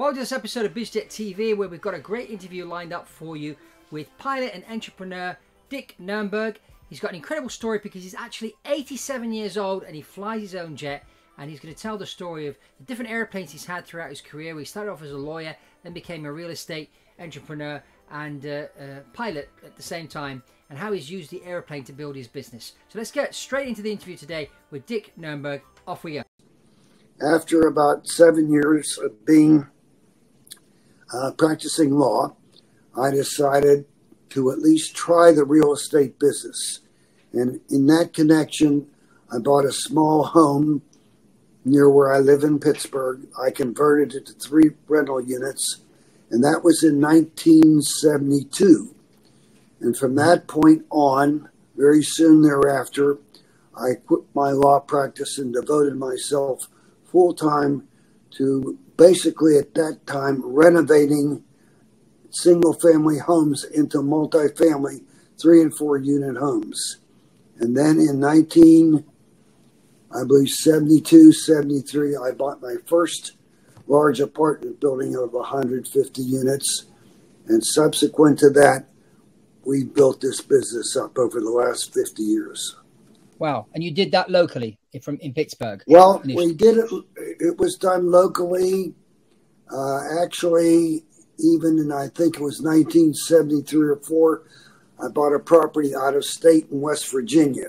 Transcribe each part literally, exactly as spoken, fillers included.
Welcome to this episode of BizJet T V, where we've got a great interview lined up for you with pilot and entrepreneur Dick Nernberg. He's got an incredible story because he's actually eighty-seven years old and he flies his own jet, and he's going to tell the story of the different airplanes he's had throughout his career. He started off as a lawyer, then became a real estate entrepreneur and uh, uh, pilot at the same time, and how he's used the airplane to build his business. So let's get straight into the interview today with Dick Nernberg. Off we go. After about seven years of being Uh, practicing law, I decided to at least try the real estate business. And in that connection, I bought a small home near where I live in Pittsburgh. I converted it to three rental units, and that was in nineteen seventy-two. And from that point on, very soon thereafter, I quit my law practice and devoted myself full-time to basically at that time renovating single-family homes into multifamily three and four unit homes. And then in nineteen I believe seventy-two seventy-three, I bought my first large apartment building of one hundred fifty units, and subsequent to that we built this business up over the last fifty years. Wow. And you did that locally from in Pittsburgh? Well, we did it. It was done locally. Uh, actually, even in, I think it was nineteen seventy-three or four, I bought a property out of state in West Virginia.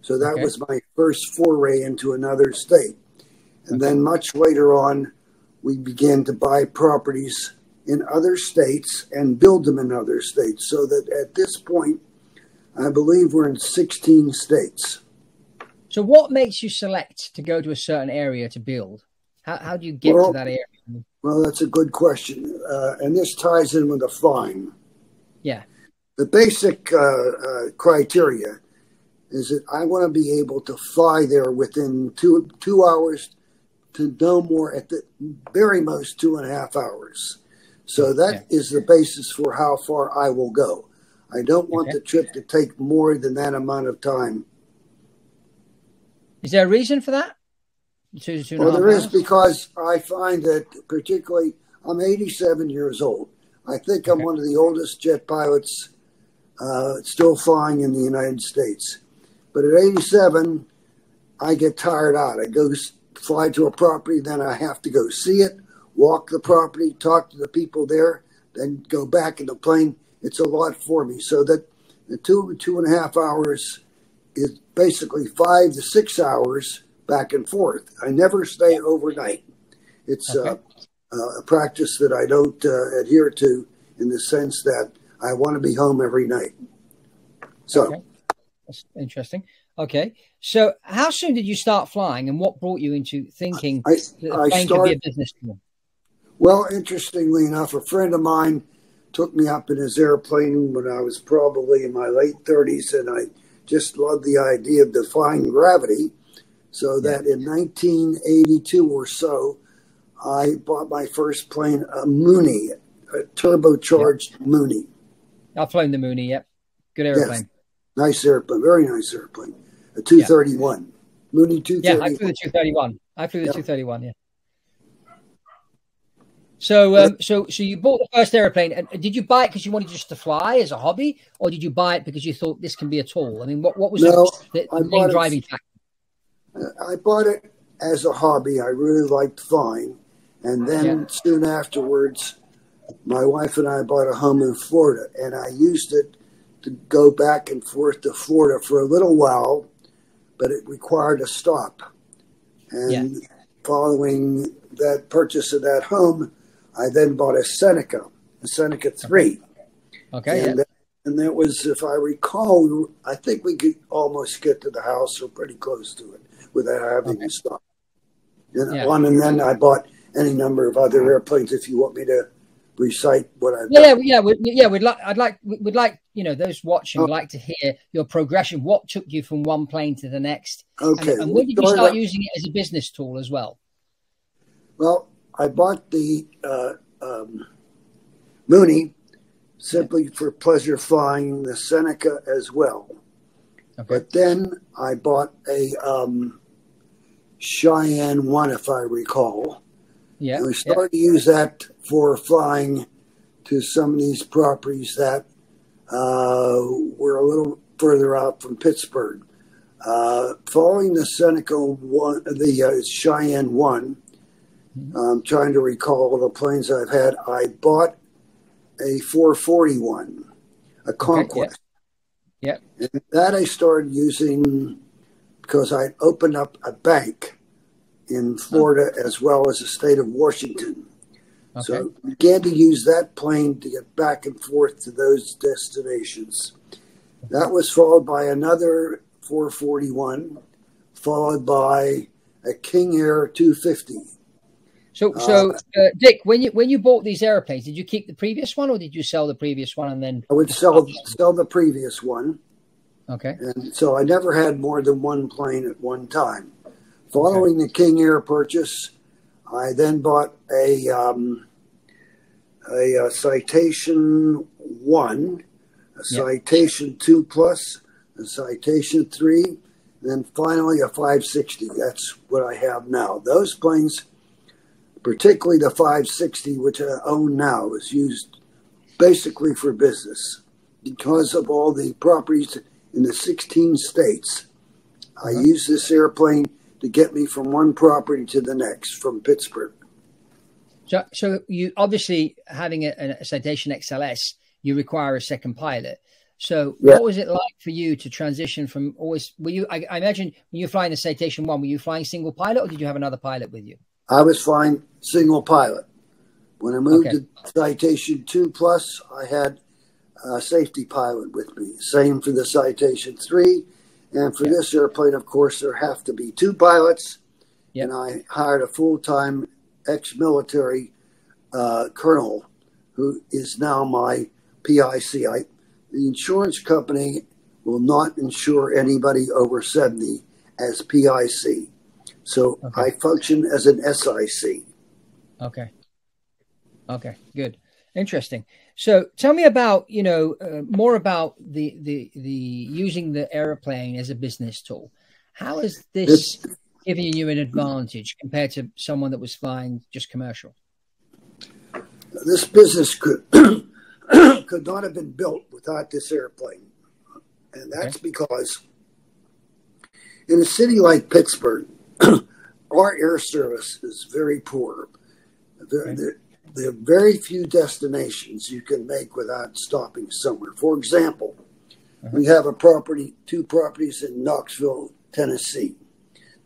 So that okay. was my first foray into another state. And okay. then much later on, we began to buy properties in other states and build them in other states. So that at this point, I believe we're in sixteen states. So what makes you select to go to a certain area to build? How, how do you get well, to that area? Well, that's a good question. Uh, and this ties in with the flying. Yeah. The basic uh, uh, criteria is that I want to be able to fly there within two, two hours to no more, at the very most, two and a half hours. So that yeah. is the basis for how far I will go. I don't want okay. the trip to take more than that amount of time. Is there a reason for that? Two, two well, there hours? is, because I find that particularly, I'm eighty-seven years old. I think I'm okay. one of the oldest jet pilots uh, still flying in the United States. But at eighty-seven, I get tired out. I go fly to a property, then I have to go see it, walk the property, talk to the people there, then go back in the plane. It's a lot for me. So that the two, two and a half hours is basically five to six hours back and forth. I never stay overnight. It's okay. uh, uh, a practice that I don't uh, adhere to, in the sense that I want to be home every night. So okay. that's interesting. Okay. So how soon did you start flying, and what brought you into thinking I, that I flying start, could be a business tool? Well, interestingly enough, a friend of mine took me up in his airplane when I was probably in my late thirties, and I just loved the idea of defying gravity, so that in nineteen eighty-two or so, I bought my first plane, a Mooney, a turbocharged yep. Mooney. I've flown the Mooney, yep. Good airplane. Yes. Nice airplane, very nice airplane. A two thirty-one. Yeah. Mooney two thirty-one. Yeah, I flew the two thirty-one. I flew the yep. two thirty-one, yeah. So, um, so, so you bought the first airplane, and did you buy it because you wanted just to fly as a hobby, or did you buy it because you thought this can be a tool? I mean, what, what was no, the, the main driving it, factor? I bought it as a hobby. I really liked flying, and then yeah. soon afterwards, my wife and I bought a home in Florida, and I used it to go back and forth to Florida for a little while, but it required a stop. And yeah. following that purchase of that home, I then bought a Seneca, a Seneca three. Okay. And, yeah. that, and that was, if I recall, I think we could almost get to the house or pretty close to it without having okay. to stop. And yeah. on and then I bought any number of other airplanes. If you want me to recite what I've yeah, done. Yeah, we, yeah, we'd like, I'd like, we'd like, you know, those watching oh. would like to hear your progression. What took you from one plane to the next? Okay. And, and when did you start using it as a business tool as well? Well, I bought the uh, um, Mooney simply for pleasure flying, the Seneca as well. Okay. But then I bought a um, Cheyenne one, if I recall. Yeah, we're starting yeah. to use that for flying to some of these properties that uh, were a little further out from Pittsburgh. Uh, following the Seneca one, the uh, Cheyenne one, mm-hmm. I'm trying to recall the planes I've had. I bought a four forty-one, a Conquest. Okay, yeah. yeah. And that I started using because I opened up a bank in Florida oh. as well as the state of Washington. Okay. So I began to use that plane to get back and forth to those destinations. That was followed by another four forty-one, followed by a King Air two fifty. So, so uh, uh, Dick, when you when you bought these airplanes, did you keep the previous one, or did you sell the previous one and then? I would sell sell the previous one. Okay. And so I never had more than one plane at one time. Following okay. the King Air purchase, I then bought a um, a, a Citation one, a Citation yep. two plus, a Citation three, and then finally a five sixty. That's what I have now. Those planes, particularly the five sixty, which I own now, is used basically for business. Because of all the properties in the sixteen states, uh-huh. I use this airplane to get me from one property to the next, from Pittsburgh. So, so you obviously, having a, a Citation X L S, you require a second pilot. So yeah. what was it like for you to transition from always, were you, I, I imagine when you were flying the Citation one, were you flying single pilot or did you have another pilot with you? I was flying single pilot. When I moved okay. to Citation two plus, I had a safety pilot with me. Same for the Citation three. And for yeah. this airplane, of course, there have to be two pilots. Yeah. And I hired a full-time ex-military uh, colonel who is now my P I C. I, the insurance company will not insure anybody over seventy as P I C. So okay. I function as an S I C. Okay. Okay, good. Interesting. So tell me about, you know, uh, more about the, the, the using the airplane as a business tool. How is this it's, giving you an advantage compared to someone that was flying just commercial? This business could, could not have been built without this airplane. And that's okay. because in a city like Pittsburgh, our air service is very poor. There, okay. there, there are very few destinations you can make without stopping somewhere. For example, uh-huh. we have a property, two properties in Knoxville, Tennessee.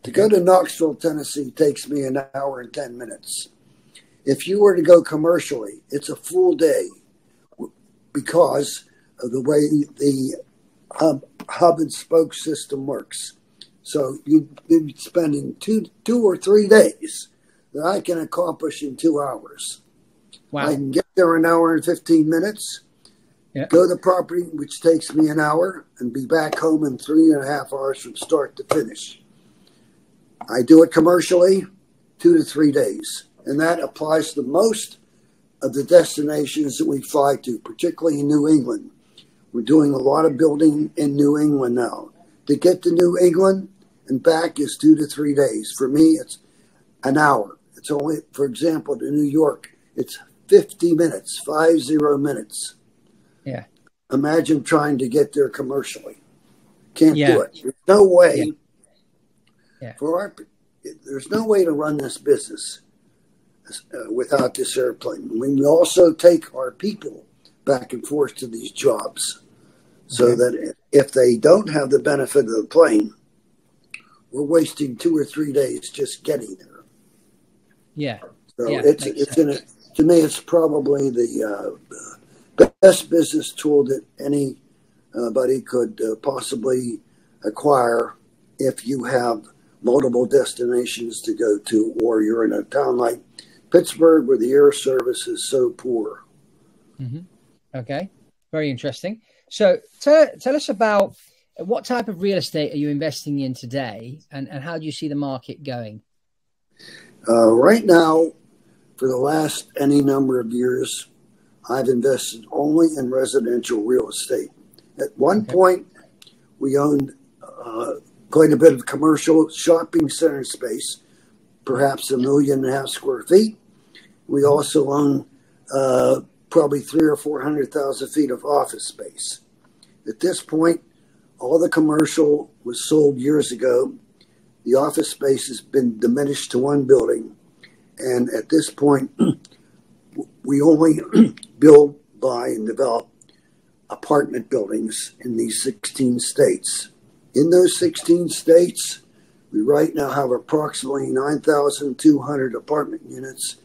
To go to Knoxville, Tennessee takes me an hour and ten minutes. If you were to go commercially, it's a full day because of the way the hub, hub and spoke system works. So you'd be spending two, two or three days that I can accomplish in two hours. Wow. I can get there an hour and fifteen minutes, yeah. go to the property, which takes me an hour, and be back home in three and a half hours from start to finish. I do it commercially, two to three days. And that applies to most of the destinations that we fly to, particularly in New England. We're doing a lot of building in New England now. To get to New England and back is two to three days. For me, it's an hour. It's only, for example, to New York, it's fifty minutes, five zero minutes. Yeah. Imagine trying to get there commercially. Can't yeah. do it. There's no way. Yeah. Yeah. For our, there's no way to run this business uh, without this airplane. We also take our people back and forth to these jobs, so okay. that if they don't have the benefit of the plane, we're wasting two or three days just getting there. Yeah. So yeah, it's it's in a, to me it's probably the uh, best business tool that anybody could uh, possibly acquire if you have multiple destinations to go to, or you're in a town like Pittsburgh where the air service is so poor. Mm-hmm. Okay, very interesting. So tell tell us about what type of real estate are you investing in today, and and how do you see the market going? Uh, right now, for the last any number of years, I've invested only in residential real estate. At one okay. point, we owned uh, quite a bit of commercial shopping center space, perhaps a million and a half square feet. We also own uh, probably three or four hundred thousand feet of office space. At this point, all the commercial was sold years ago. The office space has been diminished to one building. And at this point, we only build, buy, and develop apartment buildings in these sixteen states. In those sixteen states, we right now have approximately nine thousand two hundred apartment units,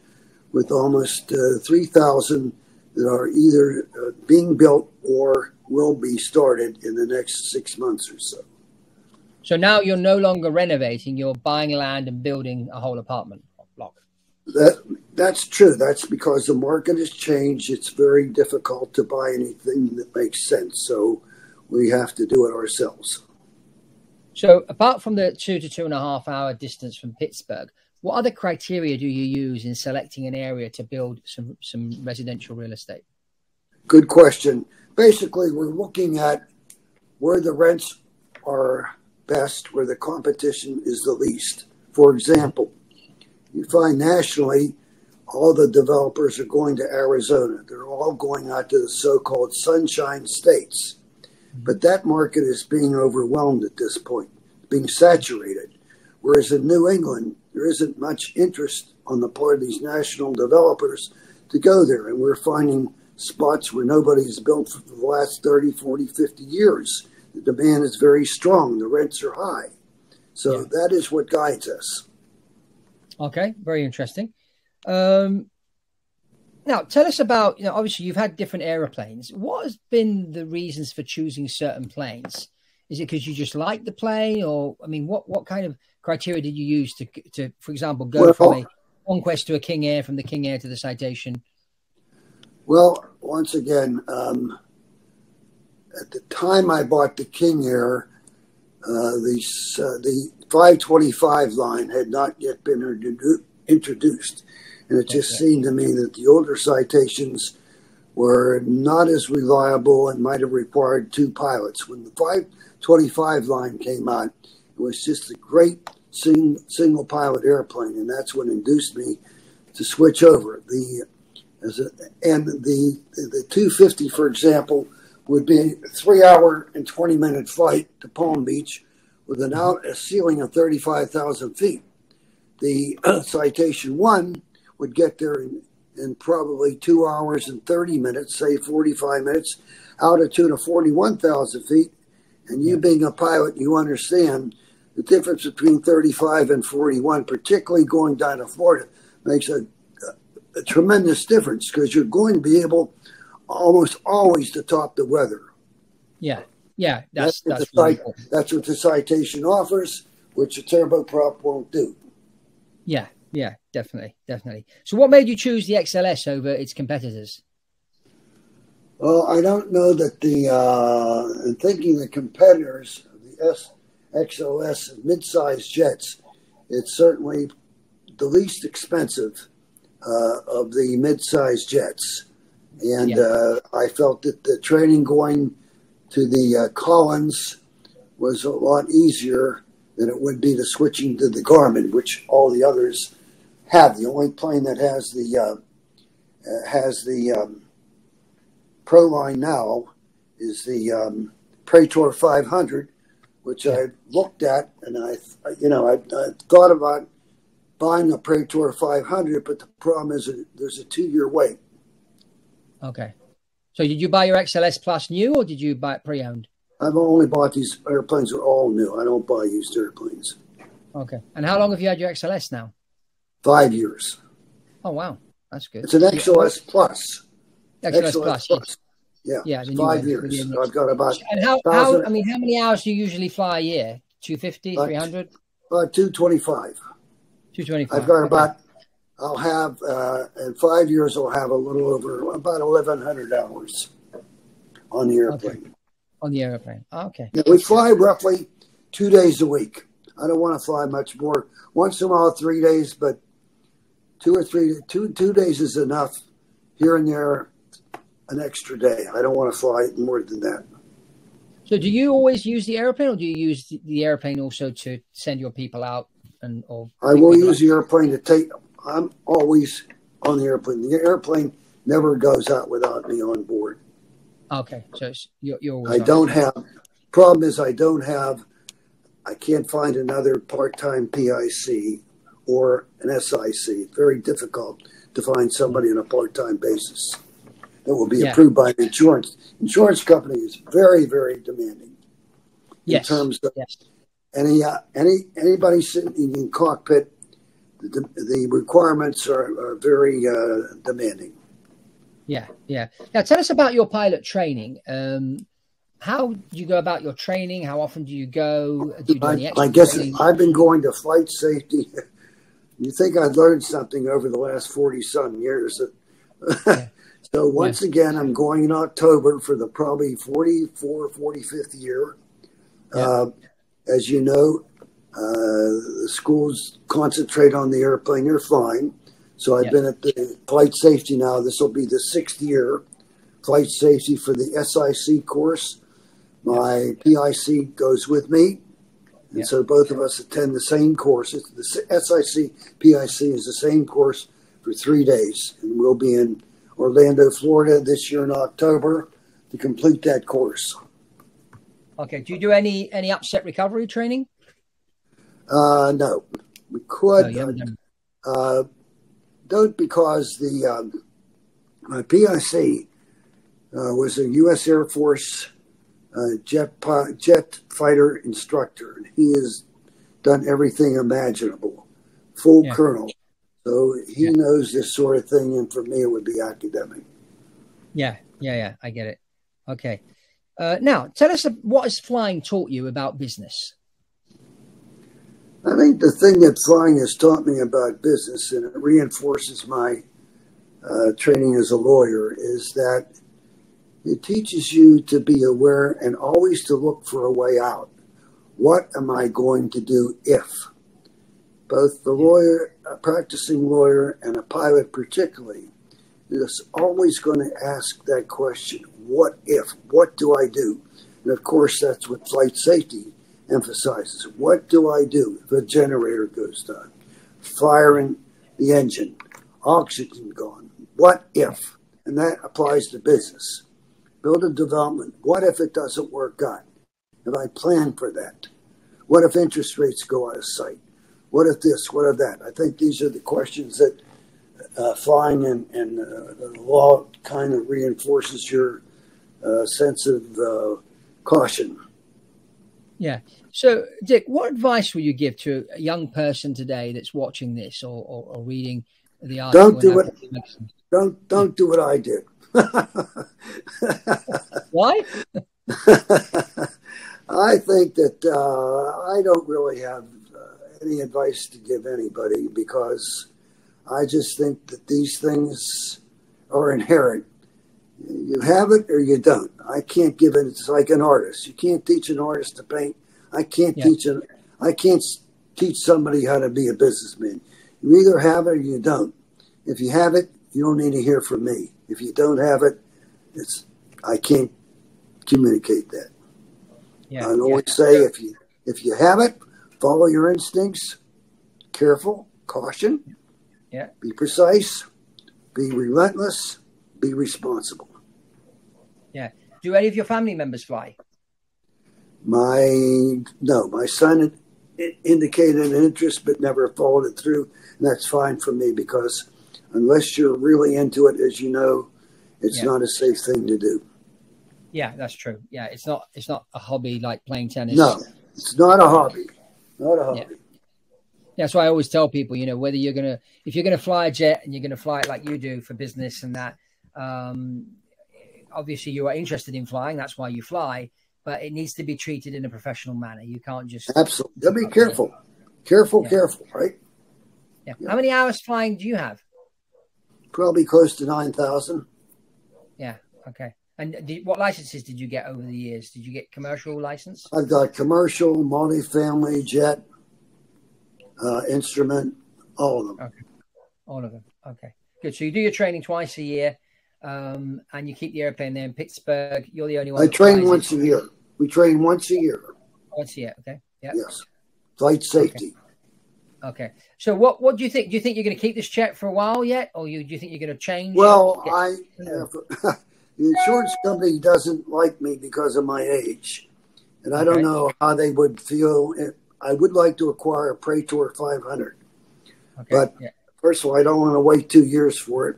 with almost uh, three thousand that are either uh, being built or will be started in the next six months or so. So now you're no longer renovating, you're buying land and building a whole apartment block. That, that's true. That's because the market has changed. It's very difficult to buy anything that makes sense. So we have to do it ourselves. So apart from the two to two and a half hour distance from Pittsburgh, what other criteria do you use in selecting an area to build some, some residential real estate? Good question. Basically, we're looking at where the rents are best, where the competition is the least. For example, you find nationally, all the developers are going to Arizona. They're all going out to the so-called sunshine states. But that market is being overwhelmed at this point, being saturated. Whereas in New England, there isn't much interest on the part of these national developers to go there. And we're finding spots where nobody's built for the last thirty, forty, fifty years. The demand is very strong. The rents are high. So yeah. That is what guides us. Okay, very interesting. Um, now, tell us about, you know, obviously you've had different airplanes. What has been the reasons for choosing certain planes? Is it because you just like the plane, or, I mean, what, what kind of criteria did you use to, to for example, go well, from a Conquest to a King Air, from the King Air to the Citation? Well, once again, um, at the time I bought the King Air, uh, the, uh, the five twenty-five line had not yet been introdu introduced. And it just okay. seemed to me that the older Citations were not as reliable and might have required two pilots. When the five twenty-five line came out, it was just a great sing single pilot airplane, and that's what induced me to switch over. The as a, and the the two fifty, for example, would be a three hour and twenty minute flight to Palm Beach with an out a ceiling of thirty-five thousand feet. The uh, Citation one would get there in, in probably two hours and thirty minutes, say forty-five minutes, altitude of forty-one thousand feet. And you being a pilot, you understand the difference between thirty-five and forty-one, particularly going down to Florida, makes a, a, a tremendous difference, because you're going to be able almost always to top the weather. Yeah, yeah. That's, that's, that's, really cool. That's what the Citation offers, which a turboprop won't do. Yeah, yeah, definitely, definitely. So what made you choose the X L S over its competitors? Well, I don't know that the, uh, in thinking the competitors of the S X L S and mid-sized jets, it's certainly the least expensive uh, of the mid-sized jets. And yeah. uh, I felt that the training going to the uh, Collins was a lot easier than it would be to switching to the Garmin, which all the others have. The only plane that has the, uh, has the, um, Proline now is the um, Praetor five hundred, which I looked at, and I, you know, I, I thought about buying a Praetor five hundred, but the problem is there's a two year wait. Okay. So did you buy your X L S Plus new, or did you buy it pre-owned? I've only bought these airplanes are all new. I don't buy used airplanes. Okay. And how long have you had your X L S now? Five years. Oh, wow. That's good. It's an X L S Plus. X L S, X L S Plus, Plus. Yeah, yeah, five years. So I've got about. And how, how? I mean, how many hours do you usually fly a year? Two fifty, three hundred. About two twenty-five. Two twenty-five. I've got okay. about. I'll have uh, in five years. I'll have a little over about eleven hundred hours on the airplane. Okay. On the airplane. Oh, okay. Now, we fly roughly two days a week. I don't want to fly much more. Once in a while, three days, but two or three, two two days is enough. Here and there. An extra day. I don't want to fly more than that. So do you always use the airplane, or do you use the airplane also to send your people out? And or I will use out? the airplane to take. I'm always on the airplane. The airplane never goes out without me on board. Okay, so you're, you're I don't have, problem is I don't have, I can't find another part-time P I C or an S I C. Very difficult to find somebody on a part-time basis that will be yeah. approved by an insurance. Insurance company is very, very demanding yes. in terms of yes. any uh, any anybody sitting in cockpit. The, the requirements are, are very uh, demanding. Yeah, yeah. Now, tell us about your pilot training. Um, how do you go about your training? How often do you go? Do you do any extra I guess training? I've been going to flight safety. You think I've learned something over the last forty-some years. Yeah. So once yeah. again, I'm going in October for the probably forty-fourth, forty-fifth year. Yeah. Uh, as you know, uh, the schools concentrate on the airplane you're flying. So I've yeah. been at the flight safety now. This will be the sixth year, flight safety for the S I C course. My P I C goes with me. And yeah. so both of us attend the same course. It's the S I C, P I C is the same course for three days. And we'll be in Orlando, Florida this year in October to complete that course. Okay. Do you do any, any upset recovery training? Uh, no, we could. No, uh, uh, don't because the um, my P I C uh, was a U S Air Force Uh, jet jet fighter instructor, and he has done everything imaginable, full yeah. colonel. So he yeah. knows this sort of thing, and for me, it would be academic. Yeah, yeah, yeah. I get it. Okay. Uh, now, tell us what has flying taught you about business. I think the thing that flying has taught me about business, and it reinforces my uh, training as a lawyer, is that it teaches you to be aware and always to look for a way out. What am I going to do if? Both the lawyer, a practicing lawyer, and a pilot particularly, is always going to ask that question, what if? What do I do? And of course, that's what flight safety emphasizes. What do I do if a generator goes down? Firing the engine, oxygen gone. What if? And that applies to business. Build a development. What if it doesn't work out? Have I planned for that? What if interest rates go out of sight? What if this? What if that? I think these are the questions that uh, flying and, and uh, the law kind of reinforces your uh, sense of uh, caution. Yeah. So, Dick, what advice would you give to a young person today that's watching this or, or, or reading the article? Don't do what, don't, don't yeah. do what I did. Why? I think that uh, I don't really have uh, any advice to give anybody because I just think that these things are inherent. You have it or you don't. I can't give it. It's like an artist. You can't teach an artist to paint. I can't yeah. teach an, I can't teach somebody how to be a businessman. You either have it or you don't. If you have it, you don't need to hear from me. If you don't have it, it's I can't communicate that. Yeah, I always yeah. say if you if you have it, follow your instincts, careful, caution, yeah, be precise, be relentless, be responsible. Yeah. Do any of your family members fly? My no, my son indicated an interest but never followed it through, and that's fine for me because unless you're really into it, as you know, it's yeah. not a safe thing to do. Yeah, that's true. Yeah, it's not it's not a hobby like playing tennis. No, it's not a hobby. Not a hobby. Yeah. That's why I always tell people, you know, whether you're going to, if you're going to fly a jet and you're going to fly it like you do for business and that, um, obviously you are interested in flying. That's why you fly. But it needs to be treated in a professional manner. You can't just. Absolutely. Be careful. It. Careful, yeah. careful, right? Yeah. yeah. How many hours flying do you have? Probably close to nine thousand. Yeah. Okay. And did, what licenses did you get over the years? Did you get commercial license? I've got commercial, multifamily, jet, uh, instrument, all of them. Okay. All of them. Okay. Good. So you do your training twice a year um, and you keep the airplane there in Pittsburgh. You're the only one. I train once a year. We train once a year. Once a year. Okay. Yeah. Yes. Flight safety. Okay. Okay. So what, what do you think? Do you think you're going to keep this check for a while yet? Or you do you think you're going to change? Well, get, I uh, the insurance company doesn't like me because of my age. And I don't okay. know how they would feel. If, I would like to acquire a Praetor five hundred. Okay. But yeah. first of all, I don't want to wait two years for it.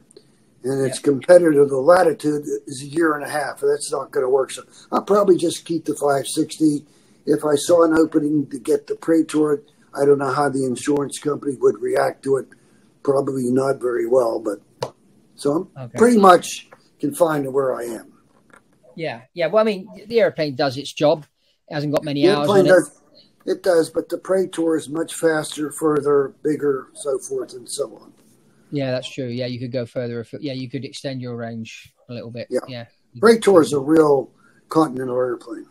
And its yeah. competitor, the Latitude, is a year and a half. That's not going to work. So I'll probably just keep the five sixty. If I saw an opening to get the Praetor, I don't know how the insurance company would react to it. Probably not very well. But so I'm okay. pretty much confined to where I am. Yeah. Yeah. Well, I mean, the airplane does its job. It hasn't got many the hours on it. Does, it does, but the Praetor is much faster, further, bigger, so forth and so on. Yeah, that's true. Yeah, you could go further. Yeah, you could extend your range a little bit. Yeah. yeah. Praetor is a real continental airplane.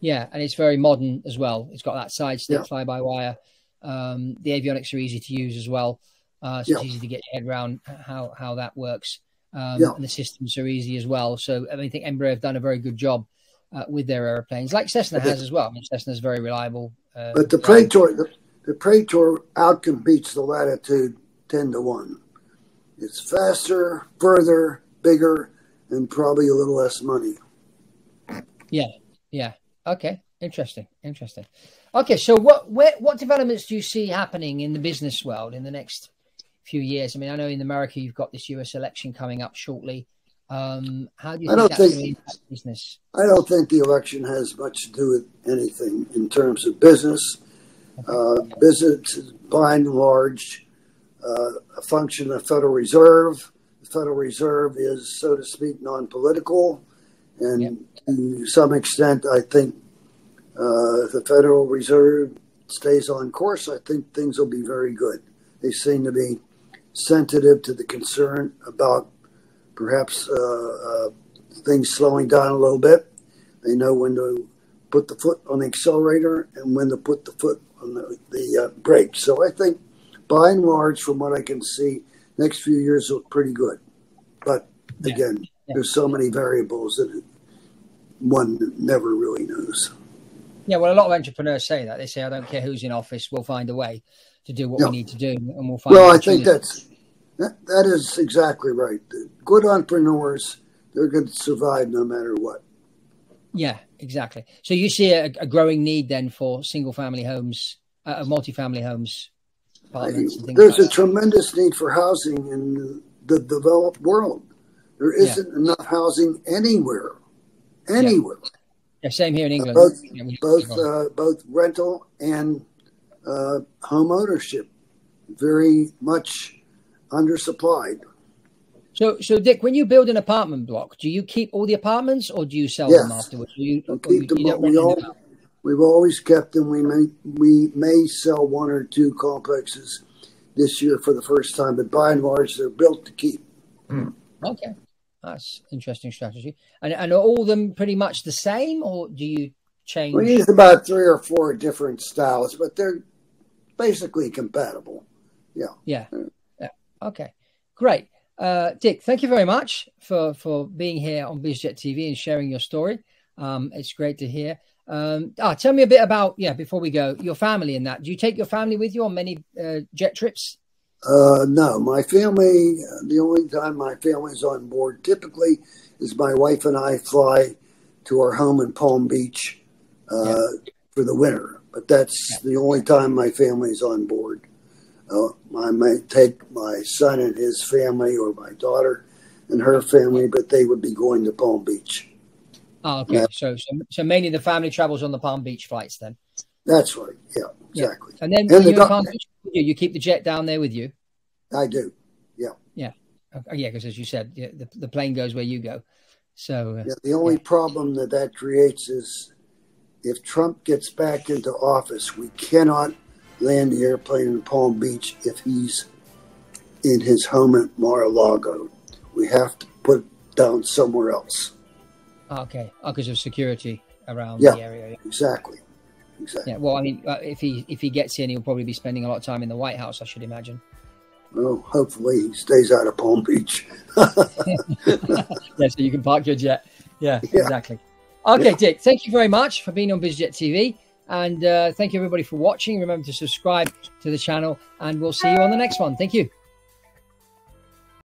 Yeah, and it's very modern as well. It's got that side stick yeah. fly-by-wire. Um, the avionics are easy to use as well. Uh, so yeah. it's easy to get your head around how, how that works. Um, yeah. And the systems are easy as well. So I mean, I think Embraer have done a very good job Uh, with their airplanes, like Cessna has as well. I mean, Cessna is very reliable. Uh, but the Praetor, the, the Praetor outcompetes the Latitude ten to one. It's faster, further, bigger, and probably a little less money. Yeah, yeah. Okay, interesting, interesting. Okay, so what, where, what developments do you see happening in the business world in the next few years? I mean, I know in America you've got this U S election coming up shortly. Um, how do you think I don't that's think, going to impact business? I don't think the election has much to do with anything in terms of business. Uh, business is by and large uh, a function of Federal Reserve. The Federal Reserve is, so to speak, non-political. And yep. to some extent, I think uh, if the Federal Reserve stays on course, I think things will be very good. They seem to be sensitive to the concern about Perhaps uh, uh, things slowing down a little bit. They know when to put the foot on the accelerator and when to put the foot on the, the uh, brake. So I think, by and large, from what I can see, next few years look pretty good. But again, yeah. Yeah. there's so many variables that one never really knows. Yeah, well, a lot of entrepreneurs say that. They say, I don't care who's in office, we'll find a way to do what no. we need to do, and we'll find. Well, I think that's. That, that is exactly right. Good entrepreneurs, they're going to survive no matter what. Yeah, exactly. So you see a, a growing need then for single-family homes, uh, multi-family homes. I, there's like a that. tremendous need for housing in the developed world. There isn't yeah. enough housing anywhere, anywhere. Yeah, yeah same here in England. Uh, both yeah, both, uh, both rental and uh, home ownership, very much undersupplied. So, so Dick, when you build an apartment block, do you keep all the apartments or do you sell yes. them afterwards? You, keep them, you we all, them we've always kept them. We may, we may sell one or two complexes this year for the first time, but by and large, they're built to keep. Okay. That's an interesting strategy. And, and are all of them pretty much the same or do you change? We use about three or four different styles, but they're basically compatible. Yeah. Yeah. Okay, great. Uh, Dick, thank you very much for, for being here on BizJet T V and sharing your story. Um, it's great to hear. Um, ah, tell me a bit about, yeah, before we go, your family and that. Do you take your family with you on many uh, jet trips? Uh, no, my family, the only time my family's on board typically is my wife and I fly to our home in Palm Beach uh, yeah. for the winter. But that's yeah. the only time my family's on board. Uh, I might take my son and his family or my daughter and her family, but they would be going to Palm Beach. Oh, okay. Yeah. So, so so mainly the family travels on the Palm Beach flights then? That's right. Yeah, exactly. Yeah. And then and the you, Palm Beach, you keep the jet down there with you? I do, yeah. Yeah, okay. yeah. because as you said, yeah, the, the plane goes where you go. So uh, yeah, The only yeah. problem that that creates is if Trump gets back into office, we cannot land the airplane in Palm Beach if he's in his home at Mar-a-Lago. We have to put it down somewhere else. Okay, because oh, of security around yeah, the area. Yeah, exactly. Exactly. Yeah. Well, I mean, if he if he gets in, he'll probably be spending a lot of time in the White House, I should imagine. Well, hopefully he stays out of Palm Beach. yeah, so you can park your jet. Yeah, yeah. exactly. Okay, yeah. Dick, thank you very much for being on BizJet T V. And uh, thank you everybody for watching. Remember to subscribe to the channel, and we'll see you on the next one. Thank you.